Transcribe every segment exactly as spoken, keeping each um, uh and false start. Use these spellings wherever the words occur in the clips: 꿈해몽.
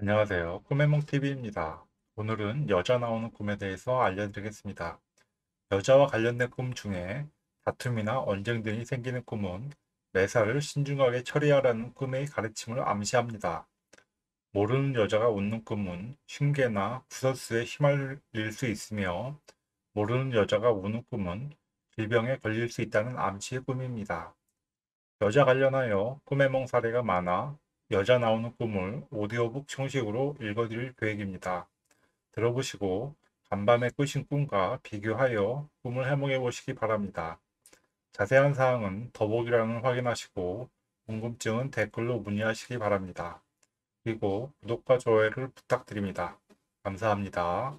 안녕하세요. 꿈해몽티비입니다. 오늘은 여자 나오는 꿈에 대해서 알려드리겠습니다. 여자와 관련된 꿈 중에 다툼이나 언쟁 등이 생기는 꿈은 매사를 신중하게 처리하라는 꿈의 가르침을 암시합니다. 모르는 여자가 웃는 꿈은 흉계나 구설수에 휘말릴 수 있으며, 모르는 여자가 우는 꿈은 질병에 걸릴 수 있다는 암시의 꿈입니다. 여자 관련하여 꿈해몽 사례가 많아 여자 나오는 꿈을 오디오북 형식으로 읽어드릴 계획입니다. 들어보시고 간밤에 꾸신 꿈과 비교하여 꿈을 해몽해 보시기 바랍니다. 자세한 사항은 더보기란을 확인하시고 궁금증은 댓글로 문의하시기 바랍니다. 그리고 구독과 좋아요를 부탁드립니다. 감사합니다.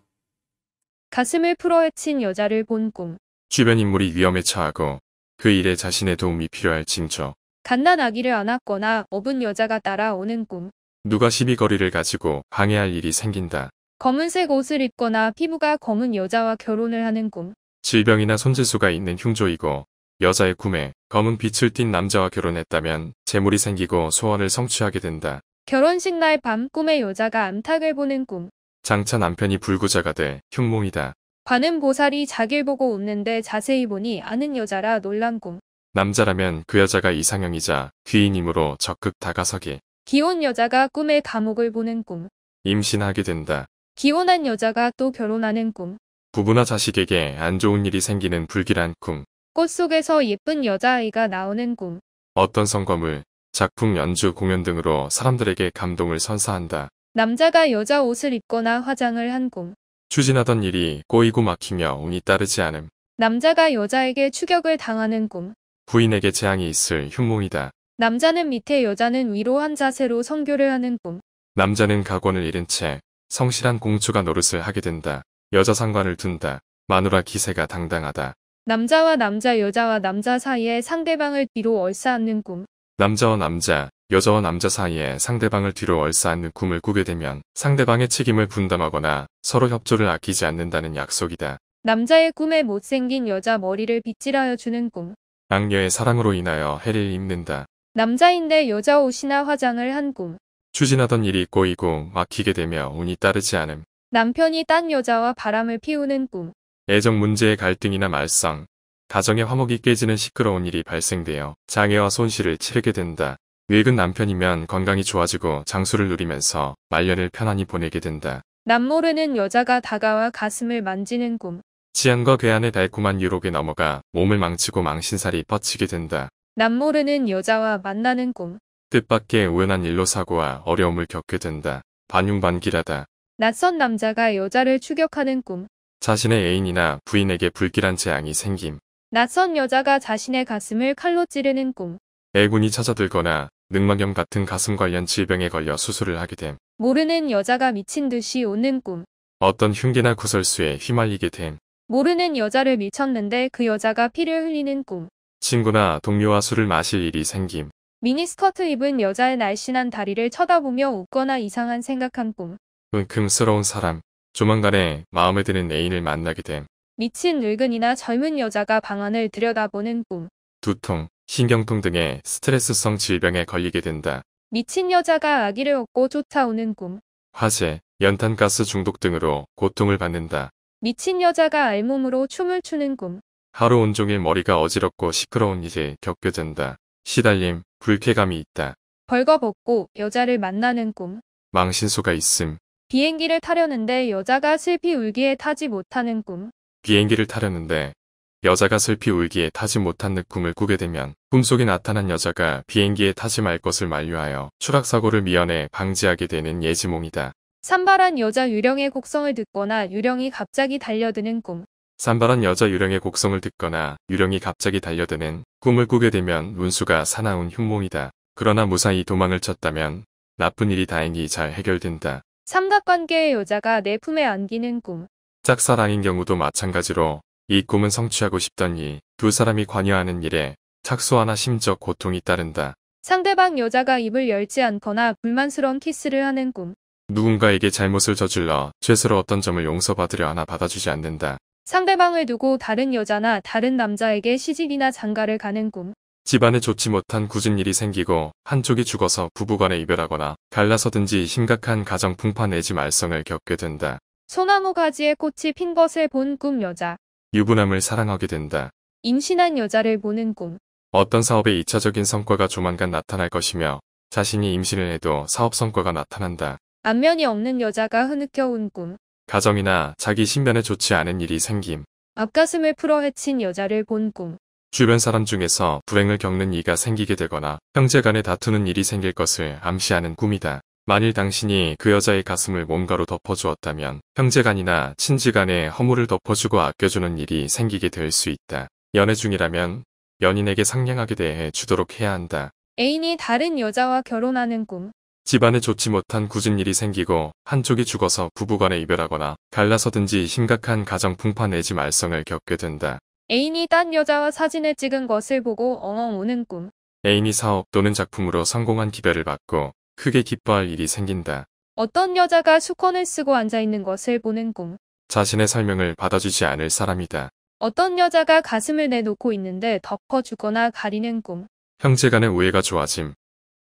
가슴을 풀어헤친 여자를 본 꿈. 주변 인물이 위험에 처하고 그 일에 자신의 도움이 필요할 징조. 갓난 아기를 안았거나 업은 여자가 따라오는 꿈. 누가 시비거리를 가지고 방해할 일이 생긴다. 검은색 옷을 입거나 피부가 검은 여자와 결혼을 하는 꿈. 질병이나 손재수가 있는 흉조이고 여자의 꿈에 검은 빛을 띤 남자와 결혼했다면 재물이 생기고 소원을 성취하게 된다. 결혼식 날 밤 꿈에 여자가 암탉을 보는 꿈. 장차 남편이 불구자가 돼 흉몽이다. 관음 보살이 자길 보고 웃는데 자세히 보니 아는 여자라 놀란 꿈. 남자라면 그 여자가 이상형이자 귀인이므로 적극 다가서기. 기혼 여자가 꿈에 감옥을 보는 꿈. 임신하게 된다. 기혼한 여자가 또 결혼하는 꿈. 부부나 자식에게 안 좋은 일이 생기는 불길한 꿈. 꽃 속에서 예쁜 여자아이가 나오는 꿈. 어떤 성과물, 작품, 연주, 공연 등으로 사람들에게 감동을 선사한다. 남자가 여자 옷을 입거나 화장을 한 꿈. 추진하던 일이 꼬이고 막히며 운이 따르지 않음. 남자가 여자에게 추격을 당하는 꿈. 부인에게 재앙이 있을 흉몽이다. 남자는 밑에 여자는 위로 한 자세로 성교를 하는 꿈. 남자는 가권을 잃은 채 성실한 공주가 노릇을 하게 된다. 여자 상관을 둔다. 마누라 기세가 당당하다. 남자와 남자, 여자와 남자 사이에 상대방을 뒤로 얼싸안는 꿈. 남자와 남자, 여자와 남자 사이에 상대방을 뒤로 얼싸안는 꿈을 꾸게 되면 상대방의 책임을 분담하거나 서로 협조를 아끼지 않는다는 약속이다. 남자의 꿈에 못생긴 여자 머리를 빗질하여 주는 꿈. 악녀의 사랑으로 인하여 해를 입는다. 남자인데 여자 옷이나 화장을 한 꿈. 추진하던 일이 꼬이고 막히게 되며 운이 따르지 않음. 남편이 딴 여자와 바람을 피우는 꿈. 애정 문제의 갈등이나 말썽, 가정의 화목이 깨지는 시끄러운 일이 발생되어 장애와 손실을 치르게 된다. 늙은 남편이면 건강이 좋아지고 장수를 누리면서 말년을 편안히 보내게 된다. 남모르는 여자가 다가와 가슴을 만지는 꿈. 지안과 괴한의 달콤한 유혹에 넘어가 몸을 망치고 망신살이 뻗치게 된다. 남모르는 여자와 만나는 꿈. 뜻밖의 우연한 일로 사고와 어려움을 겪게 된다. 반흉반기라다. 낯선 남자가 여자를 추격하는 꿈. 자신의 애인이나 부인에게 불길한 재앙이 생김. 낯선 여자가 자신의 가슴을 칼로 찌르는 꿈. 애군이 찾아들거나 늑막염 같은 가슴 관련 질병에 걸려 수술을 하게 됨. 모르는 여자가 미친 듯이 우는 꿈. 어떤 흉계나 구설수에 휘말리게 됨. 모르는 여자를 밀쳤는데 그 여자가 피를 흘리는 꿈. 친구나 동료와 술을 마실 일이 생김. 미니스커트 입은 여자의 날씬한 다리를 쳐다보며 웃거나 이상한 생각한 꿈. 은큼스러운 사람, 조만간에 마음에 드는 애인을 만나게 됨. 미친 늙은이나 젊은 여자가 방안을 들여다보는 꿈. 두통, 신경통 등의 스트레스성 질병에 걸리게 된다. 미친 여자가 아기를 업고 쫓아오는 꿈. 화재, 연탄가스 중독 등으로 고통을 받는다. 미친 여자가 알몸으로 춤을 추는 꿈. 하루 온종일 머리가 어지럽고 시끄러운 일을 겪게 된다. 시달림, 불쾌감이 있다. 벌거벗고 여자를 만나는 꿈. 망신소가 있음. 비행기를 타려는데 여자가 슬피 울기에 타지 못하는 꿈. 비행기를 타려는데 여자가 슬피 울기에 타지 못하는 꿈을 꾸게 되면 꿈속에 나타난 여자가 비행기에 타지 말 것을 만류하여 추락사고를 미연에 방지하게 되는 예지몽이다. 산발한 여자 유령의 곡성을 듣거나 유령이 갑자기 달려드는 꿈. 산발한 여자 유령의 곡성을 듣거나 유령이 갑자기 달려드는 꿈을 꾸게 되면 운수가 사나운 흉몽이다. 그러나 무사히 도망을 쳤다면 나쁜 일이 다행히 잘 해결된다. 삼각관계의 여자가 내 품에 안기는 꿈. 짝사랑인 경우도 마찬가지로 이 꿈은 성취하고 싶더니 두 사람이 관여하는 일에 착수하나 심적 고통이 따른다. 상대방 여자가 입을 열지 않거나 불만스러운 키스를 하는 꿈. 누군가에게 잘못을 저질러 죄스러웠던 점을 용서받으려 하나 받아주지 않는다. 상대방을 두고 다른 여자나 다른 남자에게 시집이나 장가를 가는 꿈. 집안에 좋지 못한 굳은 일이 생기고 한쪽이 죽어서 부부간에 이별하거나 갈라서든지 심각한 가정 풍파 내지 말썽을 겪게 된다. 소나무 가지에 꽃이 핀 것을 본 꿈 여자. 유부남을 사랑하게 된다. 임신한 여자를 보는 꿈. 어떤 사업의 이차적인 성과가 조만간 나타날 것이며 자신이 임신을 해도 사업 성과가 나타난다. 안면이 없는 여자가 흐느껴 온 꿈. 가정이나 자기 신변에 좋지 않은 일이 생김. 앞가슴을 풀어 헤친 여자를 본 꿈. 주변 사람 중에서 불행을 겪는 이가 생기게 되거나 형제 간에 다투는 일이 생길 것을 암시하는 꿈이다. 만일 당신이 그 여자의 가슴을 뭔가로 덮어주었다면 형제 간이나 친지 간에 허물을 덮어주고 아껴주는 일이 생기게 될 수 있다. 연애 중이라면 연인에게 상냥하게 대해 주도록 해야 한다. 애인이 다른 여자와 결혼하는 꿈. 집안에 좋지 못한 굳은 일이 생기고 한쪽이 죽어서 부부간에 이별하거나 갈라서든지 심각한 가정 풍파 내지 말썽을 겪게 된다. 애인이 딴 여자와 사진을 찍은 것을 보고 엉엉 우는 꿈. 애인이 사업 또는 작품으로 성공한 기별을 받고 크게 기뻐할 일이 생긴다. 어떤 여자가 수건을 쓰고 앉아있는 것을 보는 꿈. 자신의 설명을 받아주지 않을 사람이다. 어떤 여자가 가슴을 내놓고 있는데 덮어주거나 가리는 꿈. 형제 간의 우애가 좋아짐.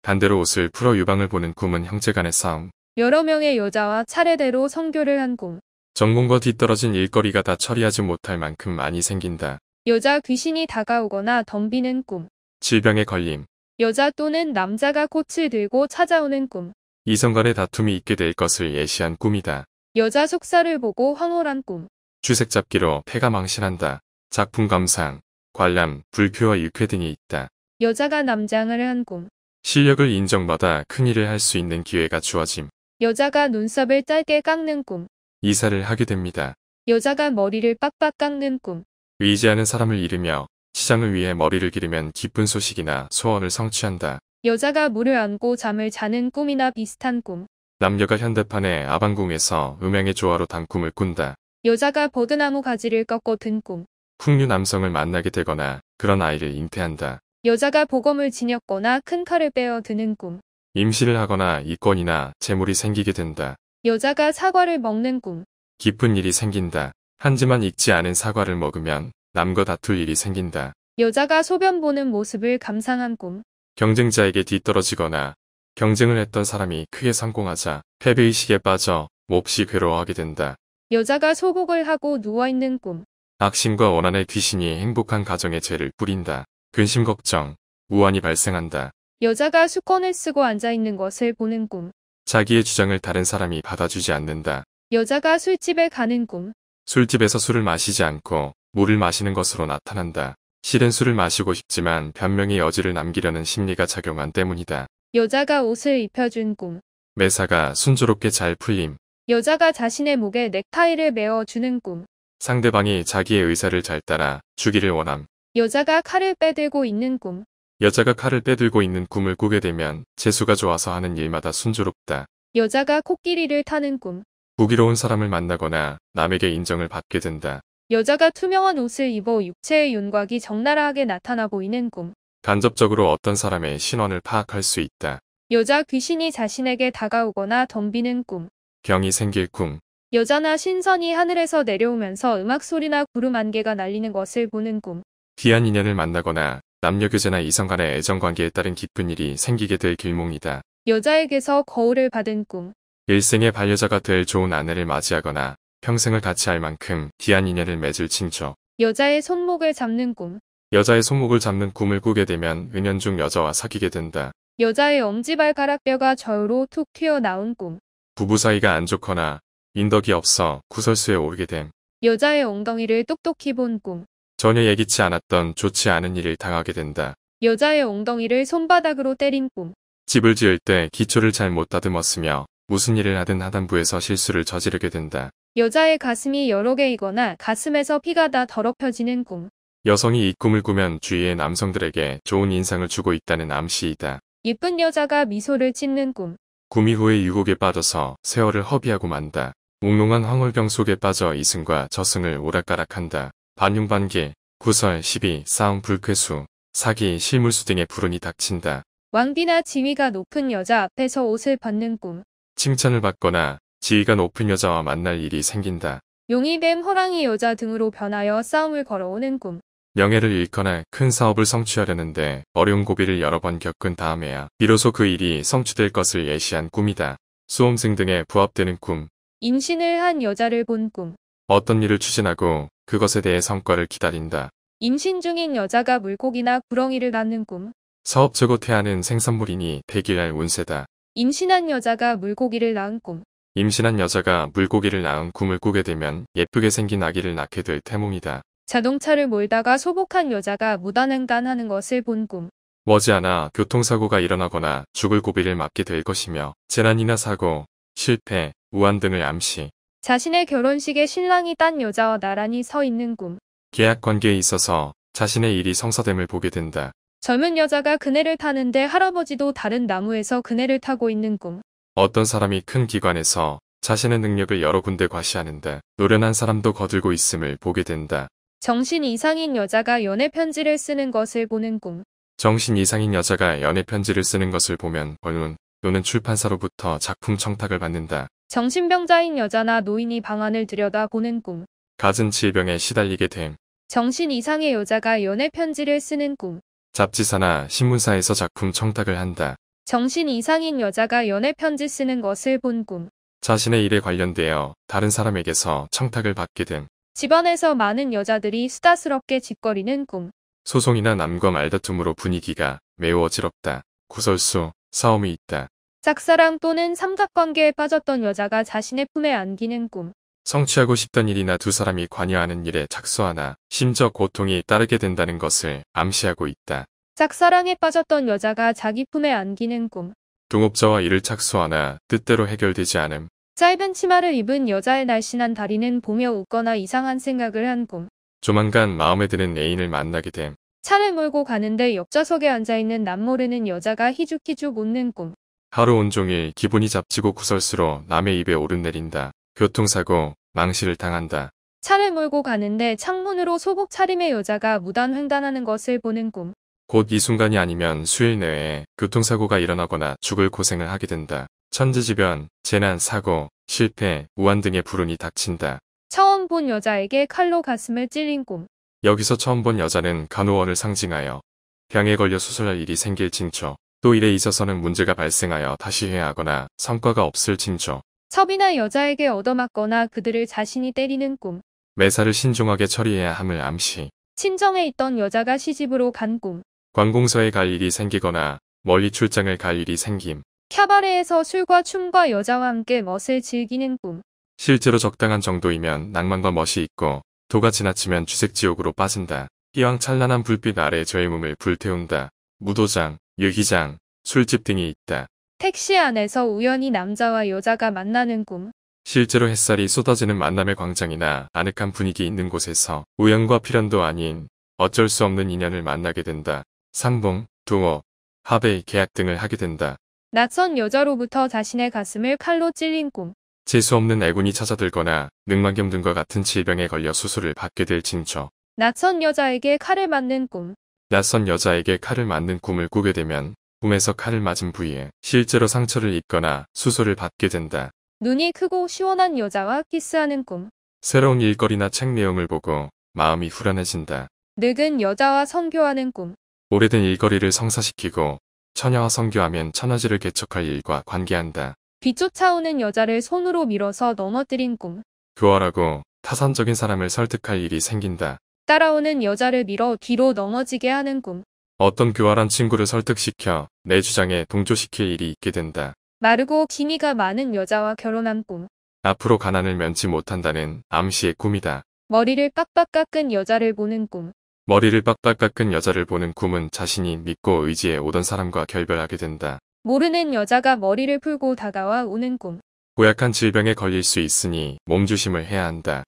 반대로 옷을 풀어 유방을 보는 꿈은 형제 간의 싸움. 여러 명의 여자와 차례대로 성교를 한 꿈. 전공과 뒤떨어진 일거리가 다 처리하지 못할 만큼 많이 생긴다. 여자 귀신이 다가오거나 덤비는 꿈. 질병에 걸림. 여자 또는 남자가 꽃을 들고 찾아오는 꿈. 이성 간의 다툼이 있게 될 것을 예시한 꿈이다. 여자 속살을 보고 황홀한 꿈. 주색 잡기로 패가 망신한다. 작품 감상, 관람, 불쾌와 유쾌 등이 있다. 여자가 남장을 한 꿈. 실력을 인정받아 큰 일을 할 수 있는 기회가 주어짐. 여자가 눈썹을 짧게 깎는 꿈. 이사를 하게 됩니다. 여자가 머리를 빡빡 깎는 꿈. 의지하는 사람을 잃으며 시장을 위해 머리를 기르면 기쁜 소식이나 소원을 성취한다. 여자가 물을 안고 잠을 자는 꿈이나 비슷한 꿈. 남녀가 현대판의 아방궁에서 음향의 조화로 단 꿈을 꾼다. 여자가 버드나무 가지를 꺾고 든 꿈. 풍류 남성을 만나게 되거나 그런 아이를 잉태한다. 여자가 보검을 지녔거나 큰 칼을 빼어 드는 꿈. 임신을 하거나 이권이나 재물이 생기게 된다. 여자가 사과를 먹는 꿈. 깊은 일이 생긴다. 한지만 익지 않은 사과를 먹으면 남과 다툴 일이 생긴다. 여자가 소변 보는 모습을 감상한 꿈. 경쟁자에게 뒤떨어지거나 경쟁을 했던 사람이 크게 성공하자 패배의식에 빠져 몹시 괴로워하게 된다. 여자가 소복을 하고 누워있는 꿈. 악심과 원한의 귀신이 행복한 가정에 죄를 뿌린다. 근심 걱정, 우환이 발생한다. 여자가 수건을 쓰고 앉아있는 것을 보는 꿈. 자기의 주장을 다른 사람이 받아주지 않는다. 여자가 술집에 가는 꿈. 술집에서 술을 마시지 않고 물을 마시는 것으로 나타난다. 실은 술을 마시고 싶지만 변명의 여지를 남기려는 심리가 작용한 때문이다. 여자가 옷을 입혀준 꿈. 매사가 순조롭게 잘 풀림. 여자가 자신의 목에 넥타이를 메어주는 꿈. 상대방이 자기의 의사를 잘 따라 주기를 원함. 여자가 칼을 빼들고 있는 꿈. 여자가 칼을 빼들고 있는 꿈을 꾸게 되면 재수가 좋아서 하는 일마다 순조롭다. 여자가 코끼리를 타는 꿈. 부기로운 사람을 만나거나 남에게 인정을 받게 된다. 여자가 투명한 옷을 입어 육체의 윤곽이 적나라하게 나타나 보이는 꿈. 간접적으로 어떤 사람의 신원을 파악할 수 있다. 여자 귀신이 자신에게 다가오거나 덤비는 꿈. 병이 생길 꿈. 여자나 신선이 하늘에서 내려오면서 음악소리나 구름 안개가 날리는 것을 보는 꿈. 귀한 인연을 만나거나 남녀교제나 이성 간의 애정관계에 따른 기쁜 일이 생기게 될 길몽이다. 여자에게서 거울을 받은 꿈. 일생의 반려자가 될 좋은 아내를 맞이하거나 평생을 같이 할 만큼 귀한 인연을 맺을 친척. 여자의 손목을 잡는 꿈. 여자의 손목을 잡는 꿈을 꾸게 되면 은연중 여자와 사귀게 된다. 여자의 엄지발가락뼈가 저유로 툭 튀어나온 꿈. 부부 사이가 안 좋거나 인덕이 없어 구설수에 오르게 됨. 여자의 엉덩이를 똑똑히 본 꿈. 전혀 예기치 않았던 좋지 않은 일을 당하게 된다. 여자의 엉덩이를 손바닥으로 때린 꿈. 집을 지을 때 기초를 잘 못 다듬었으며 무슨 일을 하든 하단부에서 실수를 저지르게 된다. 여자의 가슴이 여러 개이거나 가슴에서 피가 다 더럽혀지는 꿈. 여성이 이 꿈을 꾸면 주위의 남성들에게 좋은 인상을 주고 있다는 암시이다. 예쁜 여자가 미소를 짓는 꿈. 구미 후에 유혹에 빠져서 세월을 허비하고 만다. 몽롱한 황홀병 속에 빠져 이승과 저승을 오락가락한다. 반윤반기, 구설, 시비, 싸움, 불쾌수, 사기, 실물수 등의 불운이 닥친다. 왕비나 지위가 높은 여자 앞에서 옷을 벗는 꿈. 칭찬을 받거나 지위가 높은 여자와 만날 일이 생긴다. 용이 뱀, 호랑이 여자 등으로 변하여 싸움을 걸어오는 꿈. 명예를 잃거나 큰 사업을 성취하려는데 어려운 고비를 여러 번 겪은 다음에야 비로소 그 일이 성취될 것을 예시한 꿈이다. 수험생 등에 부합되는 꿈. 임신을 한 여자를 본 꿈. 어떤 일을 추진하고 그것에 대해 성과를 기다린다. 임신 중인 여자가 물고기나 구렁이를 낳는 꿈. 사업 최고 태아는 생선물이니 대기할 운세다. 임신한 여자가 물고기를 낳은 꿈. 임신한 여자가 물고기를 낳은 꿈을 꾸게 되면 예쁘게 생긴 아기를 낳게 될 태몽이다. 자동차를 몰다가 소복한 여자가 무단횡단하는 것을 본 꿈. 머지않아 교통사고가 일어나거나 죽을 고비를 맞게 될 것이며 재난이나 사고, 실패, 우환 등을 암시. 자신의 결혼식에 신랑이 딴 여자와 나란히 서 있는 꿈. 계약관계에 있어서 자신의 일이 성사됨을 보게 된다. 젊은 여자가 그네를 타는데 할아버지도 다른 나무에서 그네를 타고 있는 꿈. 어떤 사람이 큰 기관에서 자신의 능력을 여러 군데 과시하는데 노련한 사람도 거들고 있음을 보게 된다. 정신 이상인 여자가 연애 편지를 쓰는 것을 보는 꿈. 정신 이상인 여자가 연애 편지를 쓰는 것을 보면 언론 또는 출판사로부터 작품 청탁을 받는다. 정신병자인 여자나 노인이 방안을 들여다보는 꿈. 갖은 질병에 시달리게 됨. 정신 이상의 여자가 연애 편지를 쓰는 꿈. 잡지사나 신문사에서 작품 청탁을 한다. 정신 이상인 여자가 연애 편지 쓰는 것을 본 꿈. 자신의 일에 관련되어 다른 사람에게서 청탁을 받게 됨. 집안에서 많은 여자들이 수다스럽게 짓거리는 꿈. 소송이나 남과 말다툼으로 분위기가 매우 어지럽다. 구설수, 싸움이 있다. 짝사랑 또는 삼각관계에 빠졌던 여자가 자신의 품에 안기는 꿈. 성취하고 싶던 일이나 두 사람이 관여하는 일에 착수하나 심적 고통이 따르게 된다는 것을 암시하고 있다. 짝사랑에 빠졌던 여자가 자기 품에 안기는 꿈. 동업자와 일을 착수하나 뜻대로 해결되지 않음. 짧은 치마를 입은 여자의 날씬한 다리는 보며 웃거나 이상한 생각을 한 꿈. 조만간 마음에 드는 애인을 만나게 됨. 차를 몰고 가는데 옆좌석에 앉아있는 남모르는 여자가 희죽희죽 웃는 꿈. 하루 온종일 기분이 잡치고 구설수로 남의 입에 오르내린다. 교통사고, 망실을 당한다. 차를 몰고 가는데 창문으로 소복 차림의 여자가 무단횡단하는 것을 보는 꿈. 곧 이 순간이 아니면 수일 내에 교통사고가 일어나거나 죽을 고생을 하게 된다. 천지지변, 재난, 사고, 실패, 우환 등의 불운이 닥친다. 처음 본 여자에게 칼로 가슴을 찔린 꿈. 여기서 처음 본 여자는 간호원을 상징하여 병에 걸려 수술할 일이 생길 징조. 또 일에 있어서는 문제가 발생하여 다시 해야 하거나 성과가 없을 징조. 첩이나 여자에게 얻어맞거나 그들을 자신이 때리는 꿈. 매사를 신중하게 처리해야 함을 암시. 친정에 있던 여자가 시집으로 간 꿈. 관공서에 갈 일이 생기거나 멀리 출장을 갈 일이 생김. 캬바레에서 술과 춤과 여자와 함께 멋을 즐기는 꿈. 실제로 적당한 정도이면 낭만과 멋이 있고 도가 지나치면 주색지옥으로 빠진다. 희황찬란한 불빛 아래 저의 몸을 불태운다. 무도장, 유기장, 술집 등이 있다. 택시 안에서 우연히 남자와 여자가 만나는 꿈. 실제로 햇살이 쏟아지는 만남의 광장이나 아늑한 분위기 있는 곳에서 우연과 필연도 아닌 어쩔 수 없는 인연을 만나게 된다. 상봉, 동업, 합의, 계약 등을 하게 된다. 낯선 여자로부터 자신의 가슴을 칼로 찔린 꿈. 재수없는 애군이 찾아들거나 늑막염 등과 같은 질병에 걸려 수술을 받게 될 징조. 낯선 여자에게 칼을 맞는 꿈. 낯선 여자에게 칼을 맞는 꿈을 꾸게 되면 꿈에서 칼을 맞은 부위에 실제로 상처를 입거나 수술을 받게 된다. 눈이 크고 시원한 여자와 키스하는 꿈. 새로운 일거리나 책 내용을 보고 마음이 후련해진다. 늙은 여자와 선교하는 꿈. 오래된 일거리를 성사시키고 처녀와 선교하면 천하지를 개척할 일과 관계한다. 비 쫓아오는 여자를 손으로 밀어서 넘어뜨린 꿈. 교활하고 타산적인 사람을 설득할 일이 생긴다. 따라오는 여자를 밀어 뒤로 넘어지게 하는 꿈. 어떤 교활한 친구를 설득시켜 내 주장에 동조시킬 일이 있게 된다. 마르고 기미가 많은 여자와 결혼한 꿈. 앞으로 가난을 면치 못한다는 암시의 꿈이다. 머리를 빡빡 깎은 여자를 보는 꿈. 머리를 빡빡 깎은 여자를 보는 꿈은 자신이 믿고 의지해 오던 사람과 결별하게 된다. 모르는 여자가 머리를 풀고 다가와 우는 꿈. 고약한 질병에 걸릴 수 있으니 몸조심을 해야 한다.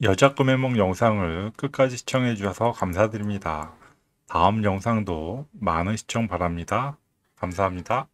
여자 꿈해몽 영상을 끝까지 시청해 주셔서 감사드립니다. 다음 영상도 많은 시청 바랍니다. 감사합니다.